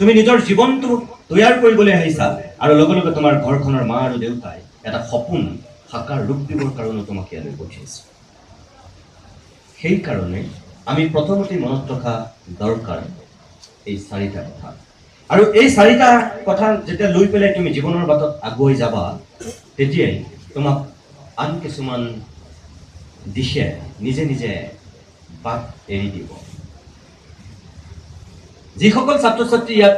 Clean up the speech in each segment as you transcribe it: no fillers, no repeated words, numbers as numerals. তুমি নিজৰ জীৱনটো তৈয়াৰ কৰিবলৈ আহিছা আৰু লগে লগে তোমাৰ ঘৰখনৰ মা আৰু দেউতাই এটা সপোন হাকাৰ ৰূপ দিবৰ কাৰণে তোমাক ইয়ালৈ পঠিয়াইছে। সেই কাৰণে আমি প্ৰথমতে মনত থকা দৰকাৰ এই চাৰিটা কথা। আৰু এই চাৰিটা কথা যেতিয়া লৈ পেলাই তুমি জীৱনৰ বাটত আগুৱাই যাবা, তেতিয়া তোমাক আন কিছুমান দিশে নিজে নিজে বাট এৰি দিব। যিসকল ছাত্ৰ ছাত্ৰী ইয়াত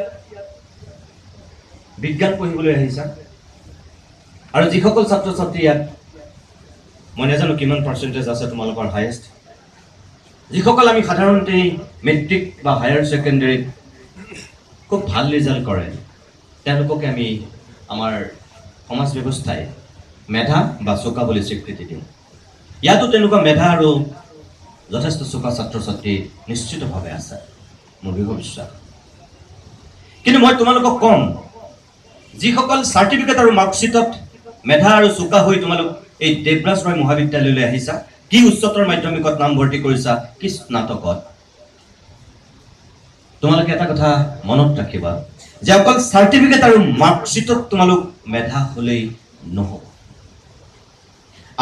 বিজ্ঞান পঢ়িবলৈ আহিছা আৰু যিসকল ছাত্ৰ ছাত্ৰী ইয়াত, মই নাজানো কিমান পাৰ্চেণ্টেজ আছে তোমালোকৰ হায়েষ্ট, যিসকল আমি সাধাৰণতে মেট্ৰিক বা হায়াৰ ছেকেণ্ডেৰীত খুব ভাল ৰিজাল্ট কৰে, তেওঁলোককে আমি আমাৰ সমাজ ব্যৱস্থাই মেধা বা চোকা বুলি স্বীকৃতি দিওঁ। ইয়াতো তেনেকুৱা মেধা আৰু যথেষ্ট চোকা ছাত্ৰ ছাত্ৰী নিশ্চিতভাৱে আছে, মোৰ দৃঢ় বিশ্বাস। কিন্তু মই তোমালোকক কম, যিসকল চাৰ্টিফিকেট আৰু মাৰ্কশ্বিটত মেধা আৰু চোকা হৈ তোমালোক এই দেৱৰাজ ৰয় মহাবিদ্যালয়লৈ আহিছা, কি উচ্চতৰ মাধ্যমিকত নামভৰ্তি কৰিছা, কি স্নাতকত, তোমালোকে এটা কথা মনত ৰাখিবা যে অকল চাৰ্টিফিকেট আৰু মাৰ্কশ্বিটত তোমালোক মেধা হ'লেই নহ'ব।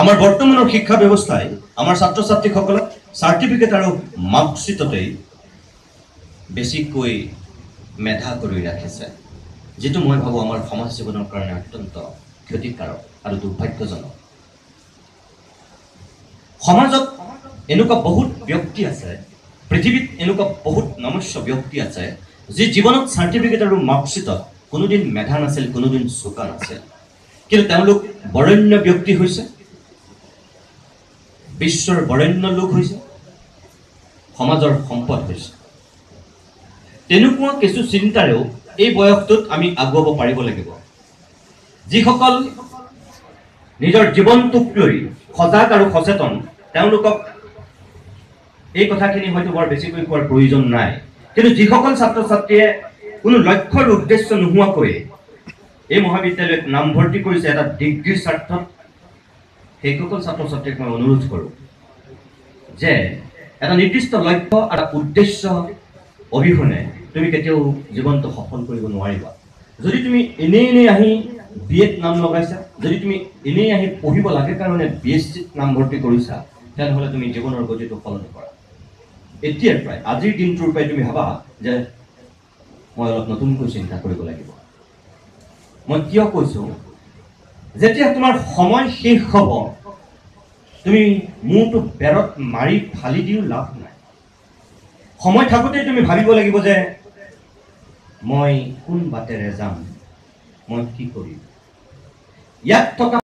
আমাৰ বৰ্তমানৰ শিক্ষা ব্যৱস্থাই আমাৰ ছাত্ৰ ছাত্ৰীসকলক চাৰ্টিফিকেট আৰু মাৰ্কশ্বিটতেই বেছিকৈ মেধা কৰি ৰাখিছে, যিটো মই ভাবোঁ আমাৰ সমাজ জীৱনৰ কাৰণে অত্যন্ত ক্ষতিকাৰক আৰু দুৰ্ভাগ্যজনক। সমাজত এনেকুৱা বহুত ব্যক্তি আছে, পৃথিৱীত এনেকুৱা বহুত নমস্য ব্যক্তি আছে যি জীৱনত চাৰ্টিফিকেট আৰু মাৰ্কশ্বিটত কোনোদিন মেধা নাছিল, কোনোদিন চোকা নাছিল, কিন্তু তেওঁলোক বৰেণ্য ব্যক্তি হৈছে, বিশ্বৰ বৰেণ্য লোক হৈছে, সমাজৰ সম্পদ হৈছে। তেনেকুৱা কিছু চিন্তাৰেও এই বয়সটোত আমি আগুৱাব পাৰিব লাগিব। যিসকল নিজৰ জীৱনটোক লৈ সজাগ আৰু সচেতন, তেওঁলোকক এই কথাখিনি হয়তো বৰ বেছিকৈ কোৱাৰ প্ৰয়োজন নাই। কিন্তু যিসকল ছাত্ৰ ছাত্ৰীয়ে কোনো লক্ষ্যৰ উদ্দেশ্য নোহোৱাকৈ এই মহাবিদ্যালয়ত নামভৰ্তি কৰিছে এটা ডিগ্ৰীৰ স্বাৰ্থত, সেইসকল ছাত্ৰ ছাত্ৰীক মই অনুৰোধ কৰোঁ যে এটা নিৰ্দিষ্ট লক্ষ্য আৰু উদ্দেশ্য অবিহনে তুমি কেতিয়াও জীৱনটো সফল কৰিব নোৱাৰিবা। যদি তুমি এনেই আহি বি এত নাম লগাইছা, যদি তুমি এনেই আহি পঢ়িব লাগে কাৰণে বি এছ চিত নামভৰ্তি কৰিছা, তেনেহ'লে তুমি জীৱনৰ গতিটো সলনি কৰা। এতিয়াৰ পৰাই, আজিৰ দিনটোৰ পৰাই তুমি ভাবা যে মই অলপ নতুনকৈ চিন্তা কৰিব লাগিব। মই কিয় কৈছোঁ, যেতিয়া তোমাৰ সময় শেষ হ'ব, তুমি মূৰটো বেৰত মাৰি ফালি দিও লাভ নাই। সময় থাকোঁতেই তুমি ভাবিব লাগিব যে মই কোন বাটেৰে যাম, মই কি কৰিম। ইয়াত থকা